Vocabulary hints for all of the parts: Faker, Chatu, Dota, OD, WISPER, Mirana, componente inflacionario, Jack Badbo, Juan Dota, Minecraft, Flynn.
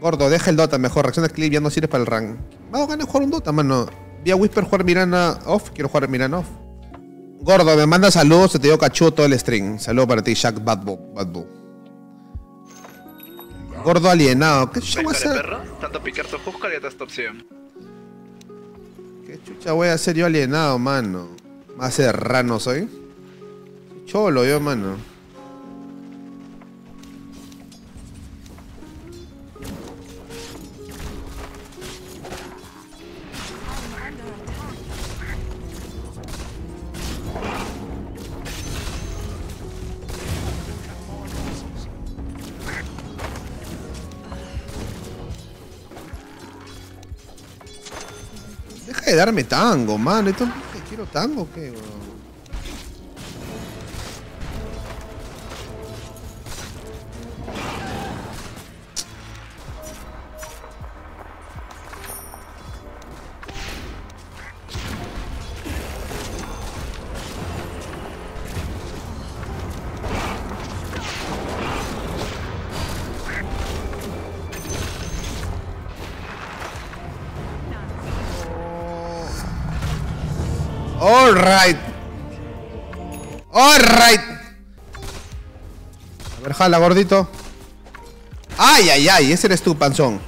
Gordo, deja el Dota mejor. Reacciona clip, ya no sirve para el rank. Vamos a ganar jugar un Dota, mano. Vía Whisper jugar Mirana off. Quiero jugar Mirana off. Gordo, me manda saludos. Se te dio cachudo todo el stream. Saludos para ti, Jack Badbo. Gordo alienado. ¿Qué chucha voy a hacer? Tanto picar tu juzga y ya te has torcido. ¿Qué chucha voy a hacer yo alienado, mano? Más serrano soy. Cholo yo, mano. Deja de darme tango, mano. ¿Esto qué? ¿Quiero tango o qué, bro? Alright. Alright. A ver, jala, gordito. Ay, ay, ay. Ese eres tú, panzón.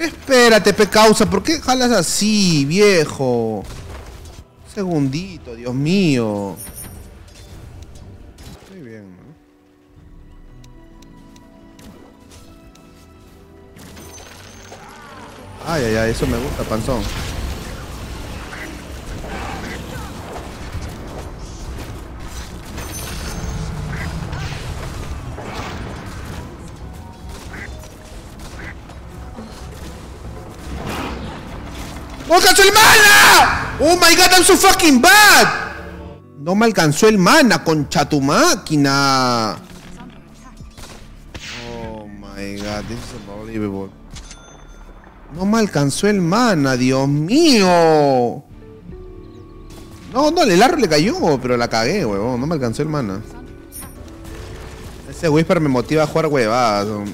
Espérate, pecausa, ¿por qué jalas así, viejo? Un segundito, Dios mío. Estoy bien, ¿no? Ay, ay, ay, eso me gusta, panzón. ¡No alcanzó el mana! ¡Oh my god, I'm so fucking bad! No me alcanzó el mana, concha tu máquina. Oh my god, this is unbelievable. No me alcanzó el mana, Dios mío. No, no, el arro le cayó, pero la cagué, huevón. No me alcanzó el mana. Ese Whisper me motiva a jugar huevadas.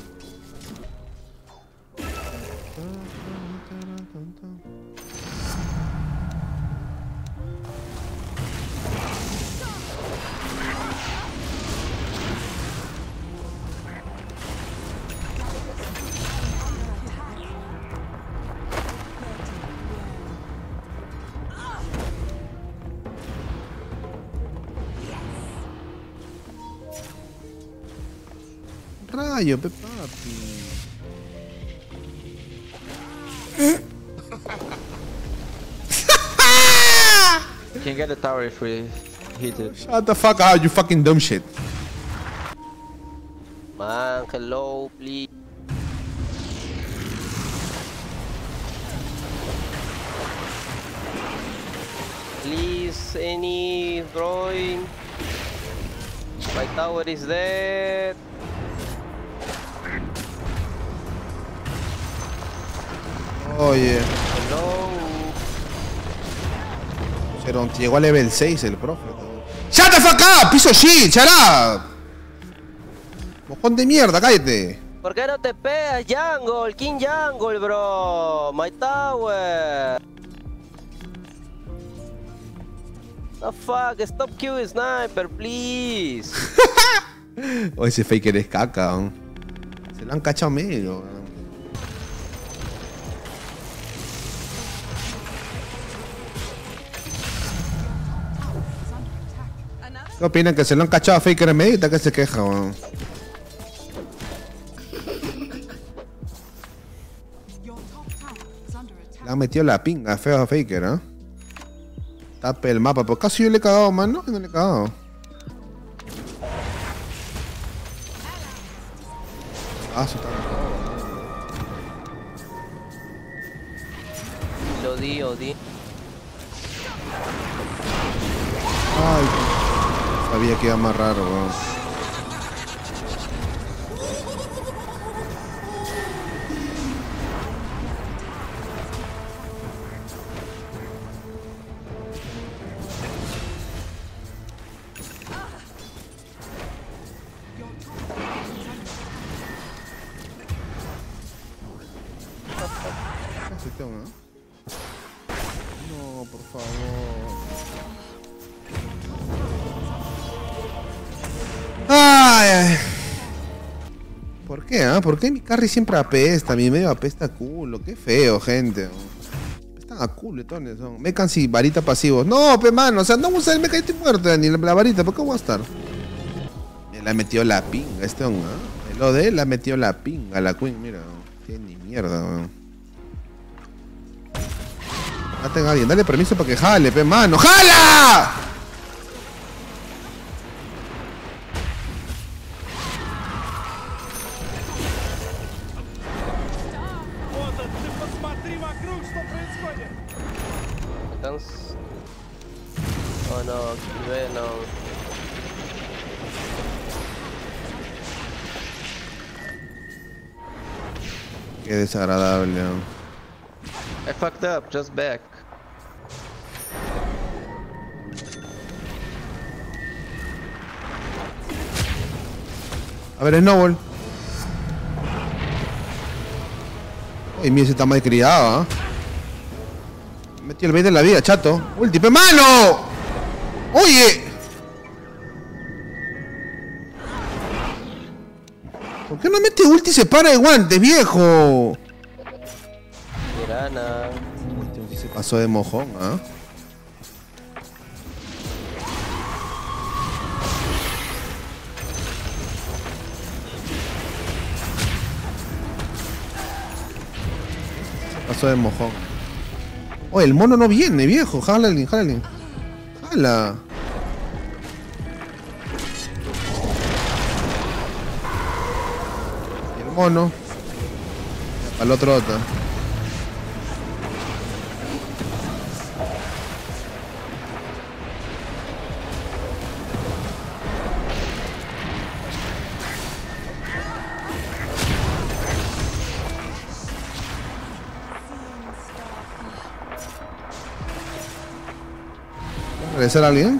Rayo, pe papi. You can get the tower if we hit it. Shut the fuck out, you fucking dumb shit. Man, hello, please. Please, any drawing. My tower is dead. Oh yeah. Hello. Llegó a level 6 el profe. ¡Shut the fuck up! ¡Piso shit! ¡Shut up! ¡Mojón de mierda! ¡Cállate! ¿Por qué no te pegas, Jungle? King Jungle, bro. My tower. No fuck. Stop Q Sniper, please. Oh, ese Faker es caca, ¿no? Se lo han cachado medio, bro. ¿Qué opinan? Que se lo han cachado a Faker en medita, que se queja, weón. Le han metido la pinga feo a Faker, ¿eh? Tape el mapa, pues casi yo le he cagado, man, ¿no? No le he cagado. Ah, eso está bien. Lo di, OD. Ay, sabía que iba a amarrar, weón. Ay, ¿por qué? ¿Por qué mi carry siempre apesta? Mi medio apesta a culo. Qué feo, gente. Apestan a culetones. Mecans y varita pasivos. No, pe mano. O sea, no usa el meca y estoy muerto. Ni la varita. ¿Por qué voy a estar? Me la metió la pinga este hombre. El OD la metió la pinga. La queen, mira. Tiene ni mierda, weón. Maten a alguien. Dale permiso para que jale, pe mano. ¡Jala! Oh no, bueno. Qué desagradable. I fucked up, just back. A ver, Snowball. Uy, mira, ese está mal criado, ¿eh? Metí el bait de la vida, chato. ¡Ulti, pe mano! ¡Oye! ¿Por qué no mete ulti y se para de guantes, viejo? Mirana. Este ulti se pasó de mojón, ¿ah? Se pasó de mojón. Oh, el mono no viene, viejo. Jálale, jálale. Jala. El mono. Al otro Dota. ¿Regresar a alguien?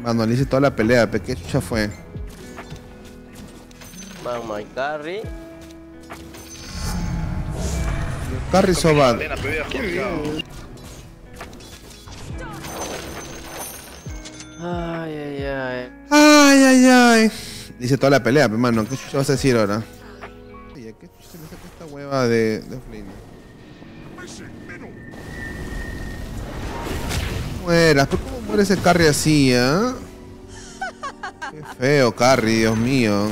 Mano, le hice toda la pelea, pe, ¿qué chucha fue? Man, my carry. Your carry so bad. Ay, ay, ay. Ay, ay, ay. Le hice toda la pelea, pe, mano, ¿qué chucha vas a decir ahora? Oye, ¿qué chucha me saca esta hueva de Flynn? Mueras, pero ¿cómo muere ese carry así, eh? Qué feo carry, Dios mío.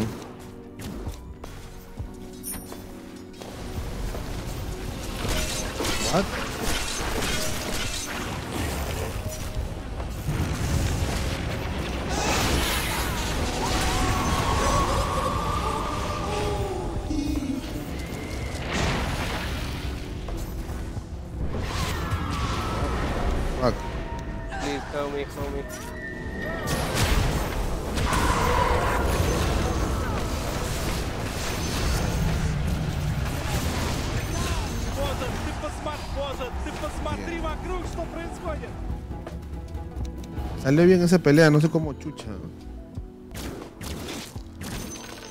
What? Homie. Salió bien esa pelea, no sé cómo chucha.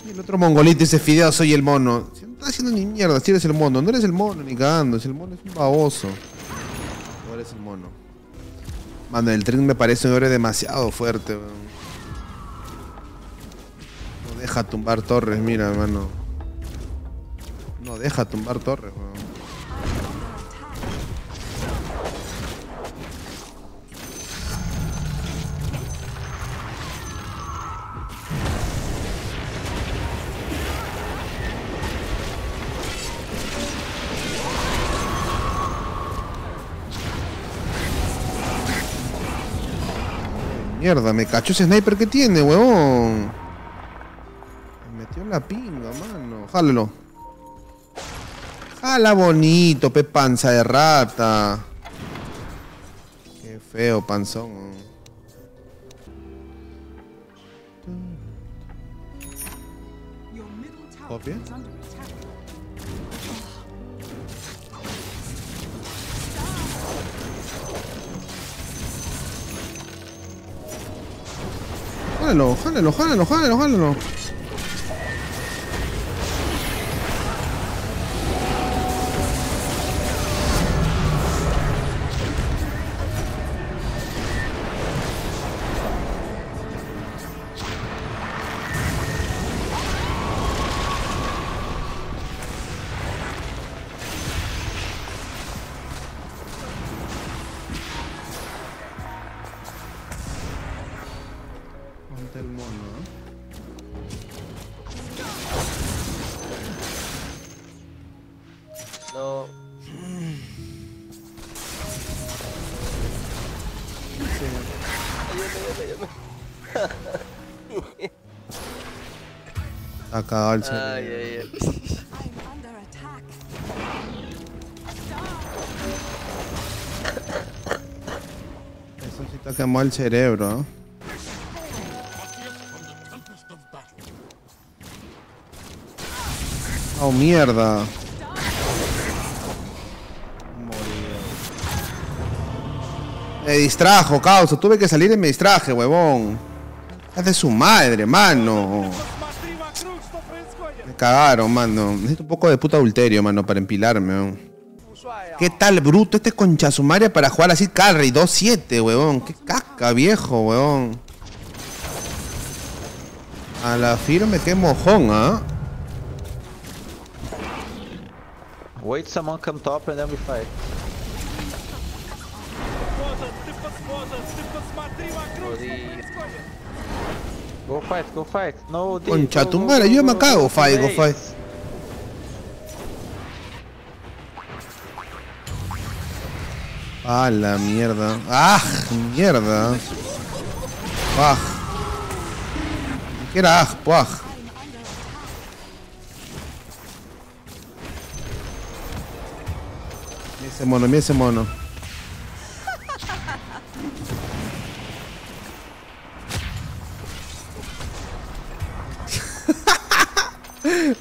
Y el otro mongolito dice fideo, soy el mono. Si no estás haciendo ni mierda, si eres el mono. No eres el mono ni cagando, si el mono es un baboso. No eres el mono. Mano, el tren me parece un héroe demasiado fuerte, weón. No deja tumbar torres, mira, mano. No deja tumbar torres, weón. Mierda, me cachó ese sniper que tiene, huevón. Me metió en la pinga, mano. Jálalo. Jala bonito, pe panza de rata. Qué feo, panzón. ¿Copia? Jálalo, jálalo, jálalo, jálalo, jálalo. Acá al celular. Ay. Eso sí te quemó el cerebro. Oh, mierda. Morí. Me distrajo, causa. Tuve que salir y me distraje, huevón. Es de su madre, mano. Cagaron, mano. Necesito un poco de puto adulterio, mano, para empilarme, weón. ¿Qué tal, bruto? Este es concha sumaria para jugar así carry 2-7, weón. Qué caca, viejo, weón. A la firme, qué mojón, ¿ah? Wait, someone come top and then we fight. Go fight, no OD. Concha tu madre, yo me cago, fight, go fight. Ah, la mierda. Ah, mierda. Puaj. ¿Qué era? Ah, puaj. Mira ese mono, mira ese mono.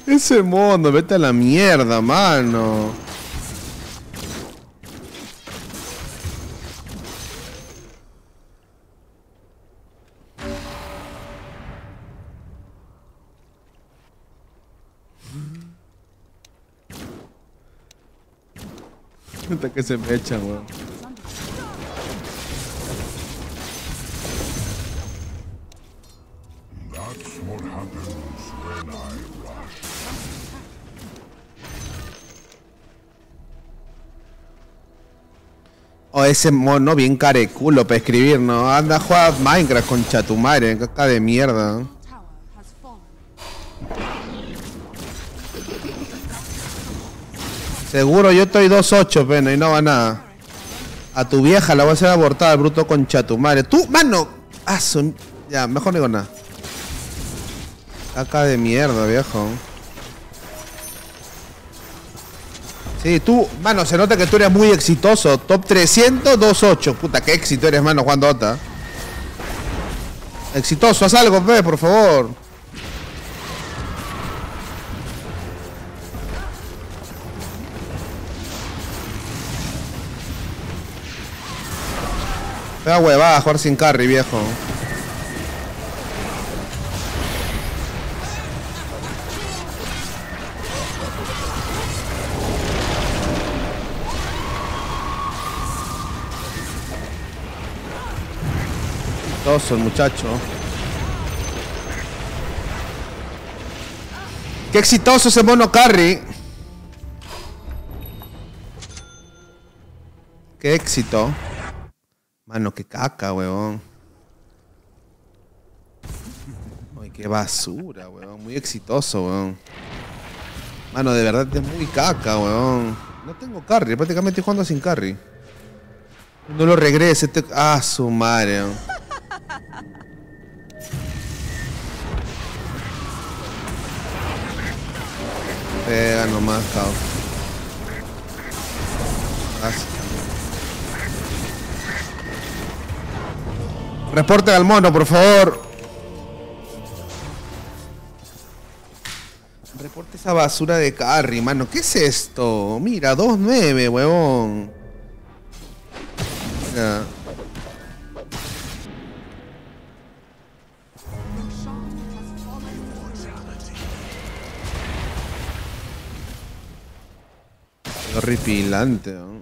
Ese mono, vete a la mierda, mano. Hasta que se me echa, weón. Oh, ese mono bien careculo para escribir, ¿no? Anda a jugar Minecraft con Chatu madre, caca de mierda. Seguro yo estoy 2-8, pena, y no va nada. A tu vieja la voy a hacer abortar, bruto con Chatu madre. ¡Tú, mano! Ah, son... Ya, mejor no digo nada. Caca de mierda, viejo. Sí, tú, mano, se nota que tú eres muy exitoso. Top 300, 2-8. Puta, qué éxito eres, mano, Juan Dota. Exitoso, haz algo, pe, por favor. Pega huevada a jugar sin carry, viejo. El muchacho, qué exitoso ese mono carry, qué éxito, mano, qué caca, huevón. Ay, qué basura, huevón. Muy exitoso, huevón. Mano, de verdad es muy caca, huevón. No tengo carry, prácticamente estoy jugando sin carry. No lo regrese, este... Ah, su madre. Pega nomás, cabrón. Gracias. Reporten al mono, por favor. Reporte esa basura de carry, mano. ¿Qué es esto? Mira, 2-9, huevón. Mira. Horripilante, ¿no?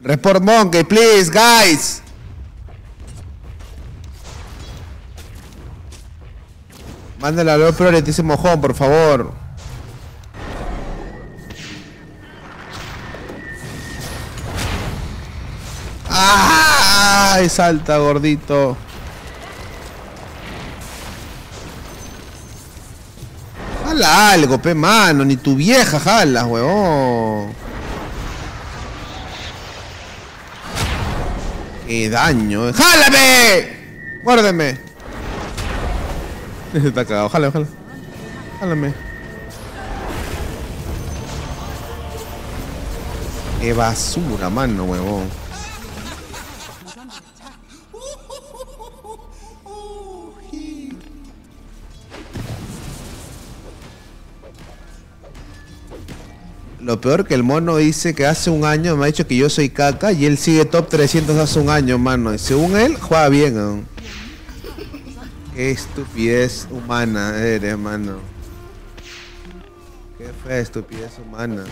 Report monkey, please, guys. Mándale a los priorities ese mojón, por favor. ¡Ay, salta, gordito! Jala algo, pe, mano. Ni tu vieja jala, huevón. ¡Qué daño! ¡Jálame! ¡Muérdeme! Está cagado, jálame, jálame. Jálame. ¡Qué basura, mano, huevón! Lo peor que el mono dice que hace un año me ha dicho que yo soy caca y él sigue top 300 hace un año, mano. Y según él, juega bien, ¿no? Qué estupidez humana eres, mano. Qué fea estupidez humana.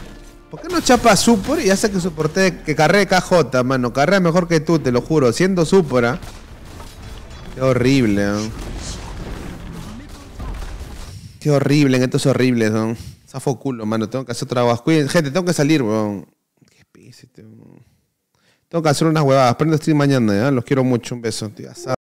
¿Por qué no chapa Supor y hace que soporte que carree KJ, mano? Carrea mejor que tú, te lo juro. Siendo Supora. Qué horrible, ¿no? Qué horrible en estos horribles, ¿no? Zafo culo, mano. Tengo que hacer trabajo. Cuiden, gente, tengo que salir, weón. Qué especie, weón. Tengo que hacer unas huevadas. Prendo stream mañana, ¿eh? Los quiero mucho. Un beso, tío.